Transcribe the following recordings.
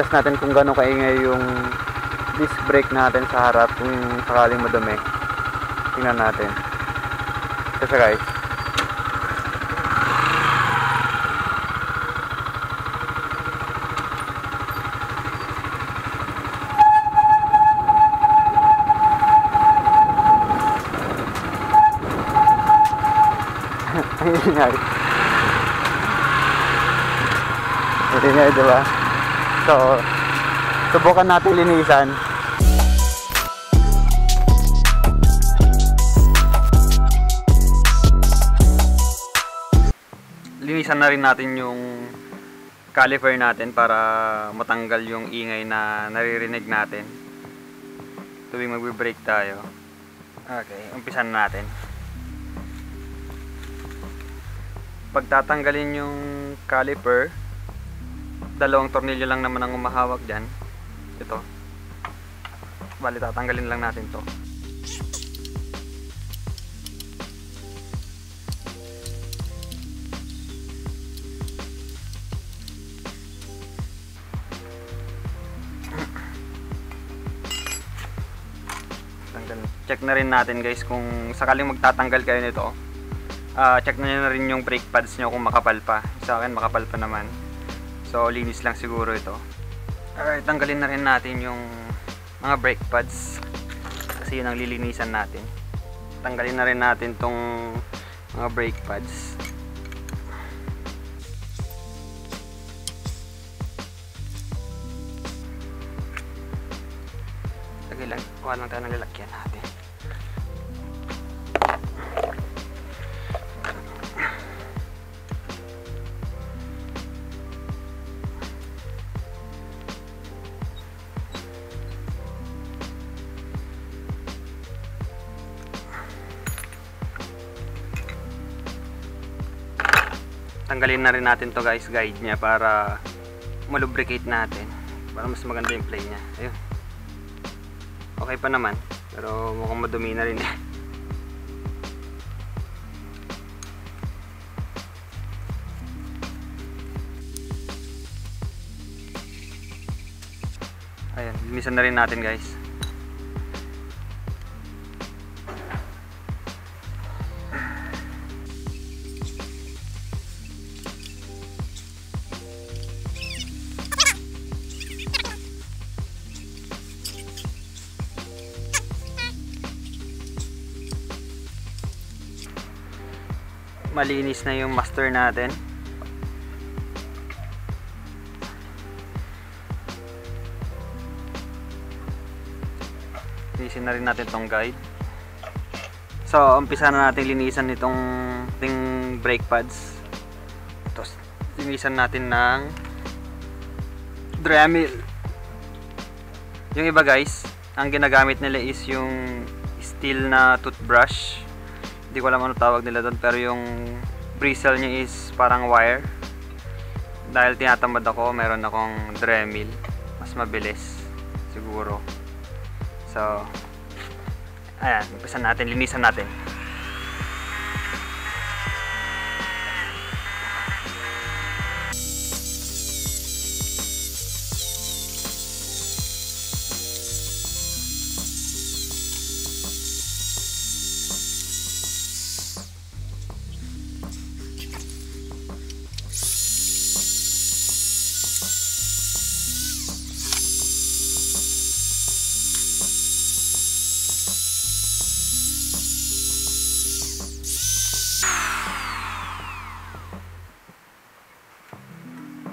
Test natin kung gano'ng kaingay yung disc brake natin sa harap kung sakaling madumi. Tingnan natin. Test guys. Ang ingay. Ang ingay, diba? So, subukan natin linisan. Linisan na rin natin yung caliper natin para matanggal yung ingay na naririnig natin tuwing magbe-brake tayo. Okay, umpisan na natin. Pagtatanggalin yung caliper, dalawang tornilyo lang naman ang humahawak dyan. Ito. Bali, tatanggalin lang natin to. Check na rin natin guys kung sakaling magtatanggal kayo nito. Check na rin yung brake pads nyo kung makapal pa. Sa akin makapal pa naman. So linis lang siguro ito. Alright, tanggalin na rin natin yung mga brake pads kasi yun ang lilinisan natin. Tanggalin na rin natin tong mga brake pads. Tagay lang, kuha lang tayo ng lalakyan natin. Tanggalin na rin natin to guys, guide niya para malubricate natin para mas maganda yung play niya. Ayun. Okay pa naman, pero mukhang madumi na rin eh. Ayun, linisan na rin natin guys. Malinis na yung master natin. Linisin na rin natin tong guide. So, umpisa na natin linisan itong ating brake pads. Tapos, linisan natin ng Dremel. Yung iba guys, ang ginagamit nila is yung steel na toothbrush. Hindi ko alam ano tawag nila doon, pero yung bristle niya is parang wire. Dahil tinatamad ako, meron akong Dremel, mas mabilis siguro. So ayan, umpisan natin, linisan natin.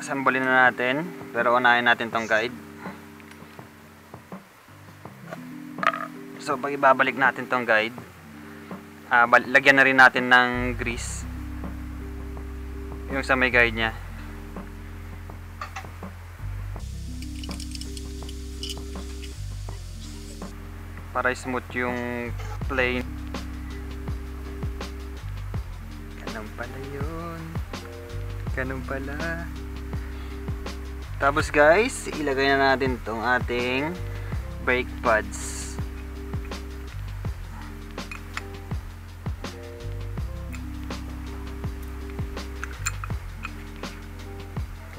Assemble na natin, pero unahin natin tong guide. So pag ibabalik natin tong guide, lagyan na rin natin ng grease yung sa may guide nya. Para smooth yung play. Ganun pala yun. Ganun pala. Tapos guys, ilagay na natin itong ating brake pads.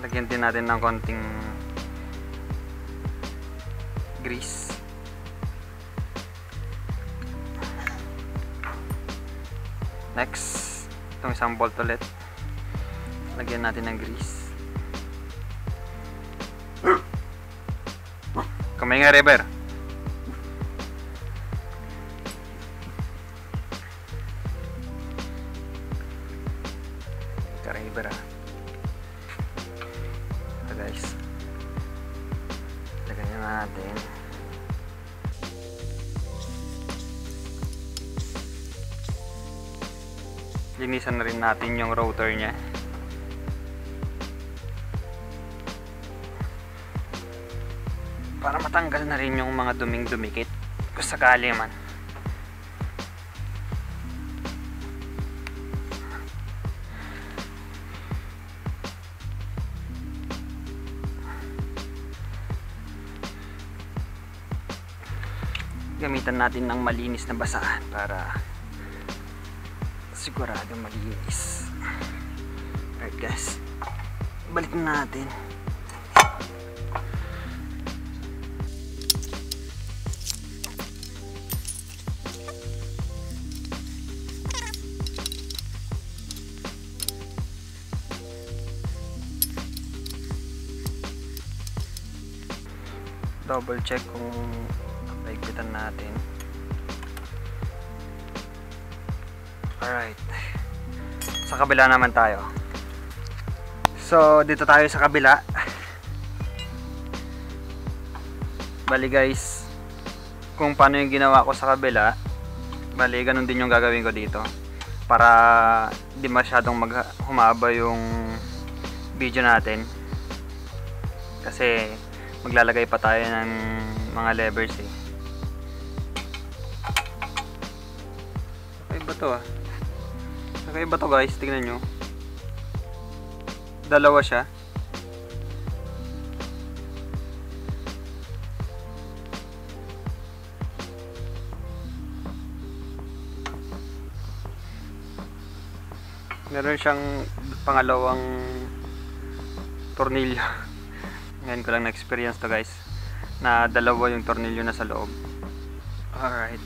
Lagyan din natin ng konting grease. Next, itong isang bolt ulit. Lagyan natin ng grease. Kamay nga, Reber. Reber, ah. Ito, guys. Lagyan nga natin. Linisan na rin natin yung rotor niya. Para matanggal na rin yung mga duming-dumikit kung sakali man. Gamitan natin ng malinis na basahan para sigurado malinis. Alright guys, balik na natin. Double check kung paigpitan natin. Alright, sa kabila naman tayo. So dito tayo sa kabila. Bali guys, kung paano yung ginawa ko sa kabila, bali ganun din yung gagawin ko dito, para di masyadong humaba yung video natin, kasi maglalagay pa tayo ng mga levers eh. Okay ba to ah? Okay ba to guys? Tignan nyo. Dalawa siya. Meron siyang pangalawang tornilyo. Ngayon ko lang na-experience to guys, na dalawa yung tornilyo na sa loob. Alright.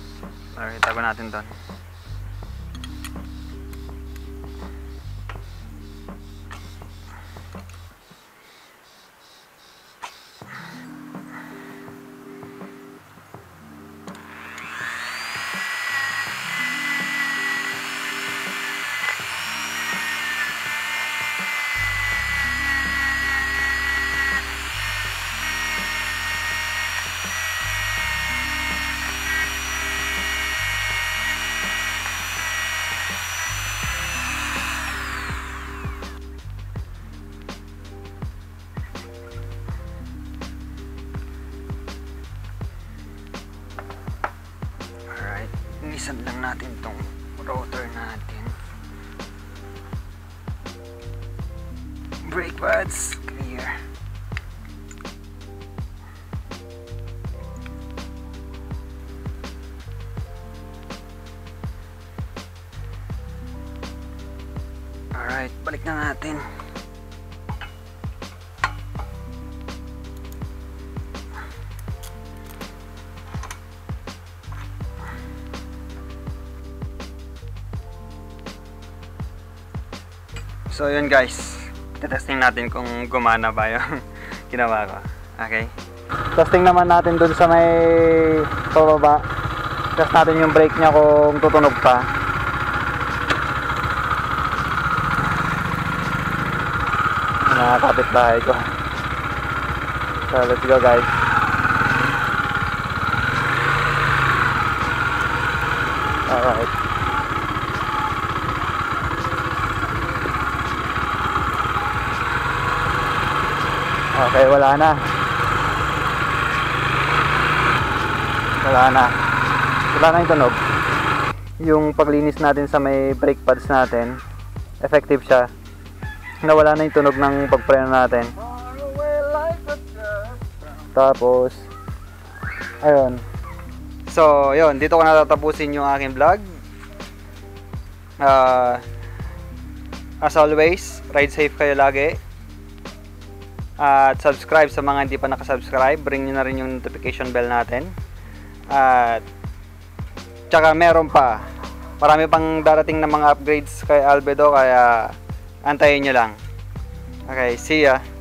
Alright, tago natin doon. Isan lang natin tong rotor natin. Brake pads clear. Alright, balik na natin. So yun guys, testing natin kung gumana ba yung ginawa ko. Okay, testing naman natin dun sa may pababa. Test natin yung brake nya kung tutunog pa. Nakakapit bahay ko. So let's go guys. Okay, wala na. Wala na. Wala na yung tunog. Yung paglinis natin sa may brake pads natin, effective siya. Nawala na yung tunog ng pagpreno natin. Tapos, ayun. So, yun. Dito ko natatapusin yung aking vlog. As always, ride safe kayo lagi. at subscribe sa mga hindi pa nakasubscribe. Ring nyo na rin yung notification bell natin. At tsaka meron pa, marami pang darating na mga upgrades kay Albedo, kaya antayin nyo lang. Okay, see ya.